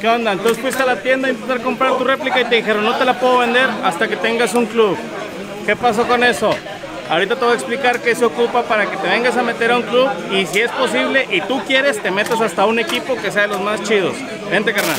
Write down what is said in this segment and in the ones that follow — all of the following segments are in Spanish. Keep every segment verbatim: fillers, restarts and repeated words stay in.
¿Qué onda? Entonces fuiste a la tienda a intentar comprar tu réplica y te dijeron no te la puedo vender hasta que tengas un club. ¿Qué pasó con eso? Ahorita te voy a explicar qué se ocupa para que te vengas a meter a un club y si es posible y tú quieres te metas hasta un equipo que sea de los más chidos. Vente, carnal.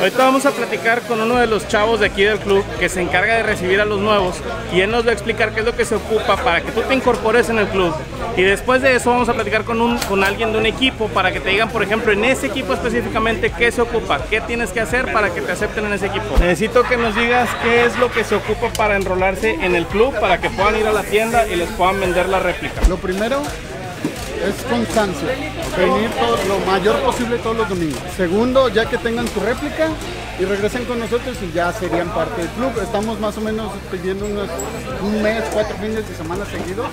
Ahorita vamos a platicar con uno de los chavos de aquí del club que se encarga de recibir a los nuevos y él nos va a explicar qué es lo que se ocupa para que tú te incorpores en el club. Y después de eso vamos a platicar con, un, con alguien de un equipo para que te digan, por ejemplo, en ese equipo específicamente qué se ocupa, qué tienes que hacer para que te acepten en ese equipo. Necesito que nos digas qué es lo que se ocupa para enrolarse en el club para que puedan ir a la tienda y les puedan vender la réplica. Lo primero es constancia, venir todo, lo mayor posible todos los domingos. Segundo, ya que tengan su réplica y regresen con nosotros y ya serían parte del club. Estamos más o menos pidiendo unos, un mes, cuatro fines de semana seguidos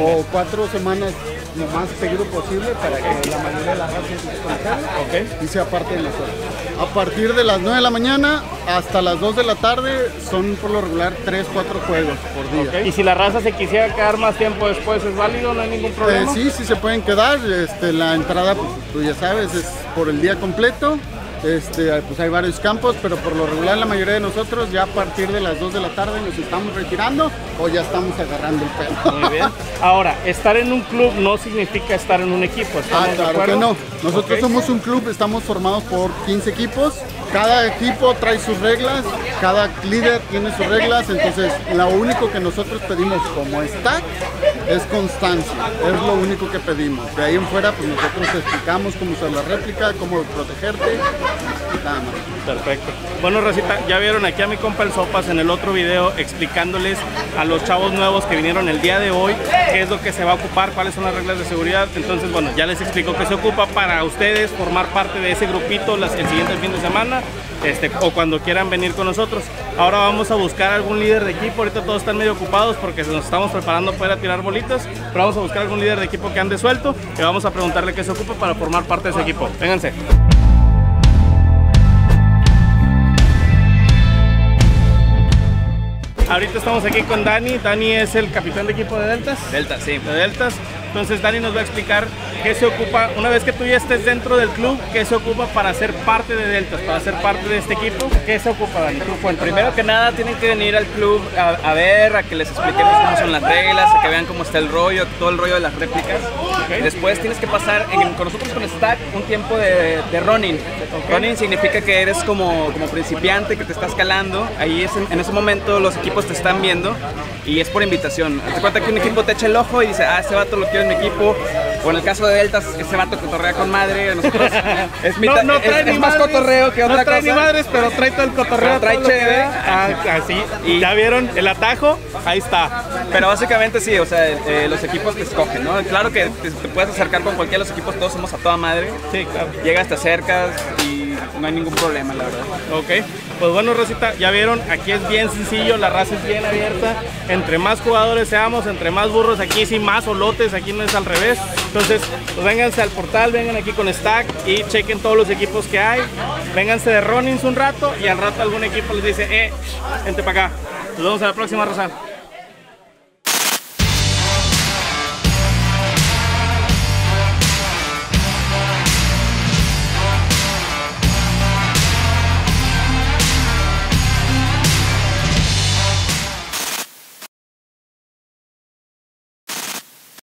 o cuatro semanas lo más seguido posible para que la mayoría de la raza se conozca, okay, y sea parte de nosotros. A partir de las nueve de la mañana hasta las dos de la tarde son por lo regular tres, cuatro juegos por día. Okay. Y si la raza se quisiera quedar más tiempo después, ¿es válido? ¿No hay ningún problema? Eh, sí, sí se pueden quedar. Este, la entrada, pues, tú ya sabes, es por el día completo. Este, pues hay varios campos, pero por lo regular la mayoría de nosotros ya a partir de las dos de la tarde nos estamos retirando o ya estamos agarrando el pelo. Muy bien. Ahora, estar en un club no significa estar en un equipo. Ah, claro que no. Nosotros, okay, somos un club, estamos formados por quince equipos. Cada equipo trae sus reglas, cada líder tiene sus reglas, entonces lo único que nosotros pedimos como stack es constancia, es lo único que pedimos. De ahí en fuera, pues nosotros explicamos cómo usar la réplica, cómo protegerte y nada más. Perfecto. Bueno, racita, ya vieron aquí a mi compa el Sopas en el otro video explicándoles a los chavos nuevos que vinieron el día de hoy qué es lo que se va a ocupar, cuáles son las reglas de seguridad. Entonces, bueno, ya les explico qué se ocupa para ustedes formar parte de ese grupito las, el siguiente fin de semana. Este, o cuando quieran venir con nosotros. Ahora vamos a buscar algún líder de equipo. Ahorita todos están medio ocupados porque nos estamos preparando para tirar bolitas, pero vamos a buscar algún líder de equipo que ande suelto y vamos a preguntarle qué se ocupa para formar parte de ese equipo. Vénganse. Ahorita estamos aquí con Dani. Dani es el capitán de equipo de Deltas. Deltas, sí. De Deltas. Entonces Dani nos va a explicar qué se ocupa, una vez que tú ya estés dentro del club, qué se ocupa para ser parte de Deltas, para ser parte de este equipo. ¿Qué se ocupa, Dani? Bueno, primero que nada tienen que venir al club a, a ver, a que les expliquemos cómo son las reglas, a que vean cómo está el rollo, todo el rollo de las réplicas. Okay. Después tienes que pasar en, con nosotros con Stack un tiempo de, de running. Okay. Running significa que eres como, como principiante, que te estás calando. Ahí es, en, en ese momento los equipos te están viendo y es por invitación. Te cuenta que un equipo te echa el ojo y dice, ah, ese vato lo quiero en mi equipo. O en el caso de Deltas, ese vato cotorrea con madre. Nosotros es, mitad, no, no trae es, ni es más madres, cotorreo que otra cosa. No trae cosa. Ni madres, pero trae todo el cotorreo. Pero trae chévere. Ah, así. Y ya vieron el atajo, ahí está. Pero básicamente sí, o sea, eh, los equipos te escogen, ¿no? Claro que te, te puedes acercar con cualquiera de los equipos, todos somos a toda madre. Sí, claro. Llegas, te acercas y no hay ningún problema, la verdad. Ok. Pues bueno, Rosita, ya vieron, aquí es bien sencillo, la raza es bien abierta. Entre más jugadores seamos, entre más burros, aquí sí más olotes, aquí no es al revés. Entonces, pues vénganse al portal, vengan aquí con Stack y chequen todos los equipos que hay. Vénganse de Ronins un rato y al rato algún equipo les dice, eh, vente para acá. Nos vemos a la próxima, Rosa.